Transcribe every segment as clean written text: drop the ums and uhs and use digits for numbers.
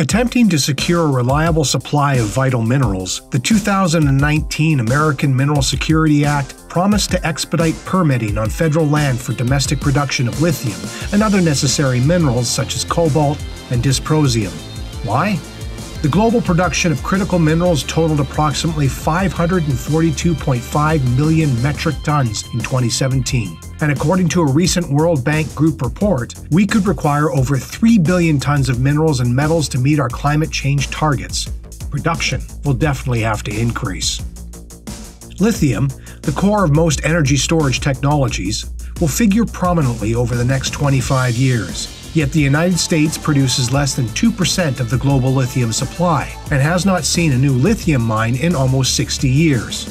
Attempting to secure a reliable supply of vital minerals, the 2019 American Mineral Security Act promised to expedite permitting on federal land for domestic production of lithium and other necessary minerals such as cobalt and dysprosium. Why? The global production of critical minerals totaled approximately 542.5 million metric tons in 2017. And according to a recent World Bank Group report, we could require over 3 billion tons of minerals and metals to meet our climate change targets. Production will definitely have to increase. Lithium, the core of most energy storage technologies, will figure prominently over the next 25 years. Yet the United States produces less than 2% of the global lithium supply and has not seen a new lithium mine in almost 60 years.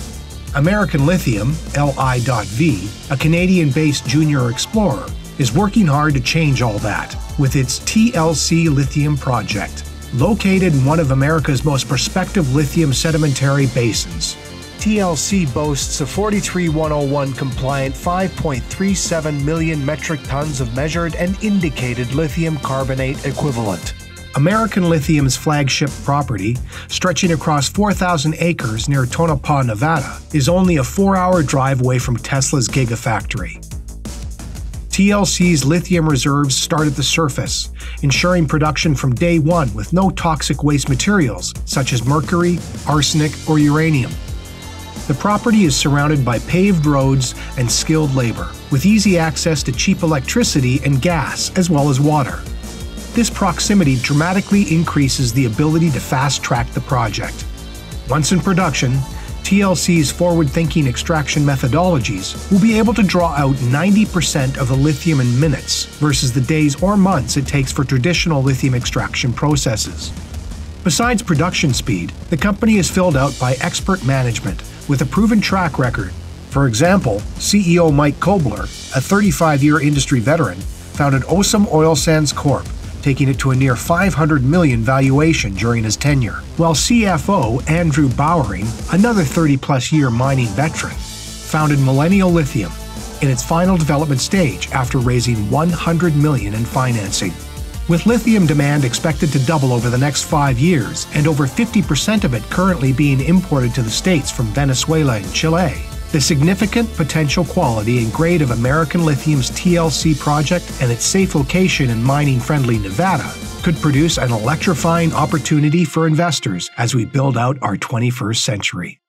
American Lithium, LI.V, a Canadian-based junior explorer, is working hard to change all that with its TLC Lithium Project, located in one of America's most prospective lithium sedimentary basins. TLC boasts a 43-101 compliant 5.37 million metric tons of measured and indicated lithium carbonate equivalent. American Lithium's flagship property, stretching across 4,000 acres near Tonopah, Nevada, is only a 4-hour drive away from Tesla's Gigafactory. TLC's lithium reserves start at the surface, ensuring production from day one with no toxic waste materials such as mercury, arsenic, or uranium. The property is surrounded by paved roads and skilled labor, with easy access to cheap electricity and gas, as well as water. This proximity dramatically increases the ability to fast-track the project. Once in production, TLC's forward-thinking extraction methodologies will be able to draw out 90% of the lithium in minutes versus the days or months it takes for traditional lithium extraction processes. Besides production speed, the company is filled out by expert management with a proven track record. For example, CEO Mike Kobler, a 35-year industry veteran, founded Osum Oil Sands Corp, taking it to a near $500 million valuation during his tenure, while CFO Andrew Bowering, another 30-plus-year mining veteran, founded Millennial Lithium in its final development stage after raising $100 million in financing. With lithium demand expected to double over the next 5 years and over 50% of it currently being imported to the States from Venezuela and Chile, the significant potential quality and grade of American Lithium's TLC project and its safe location in mining-friendly Nevada could produce an electrifying opportunity for investors as we build out our 21st century.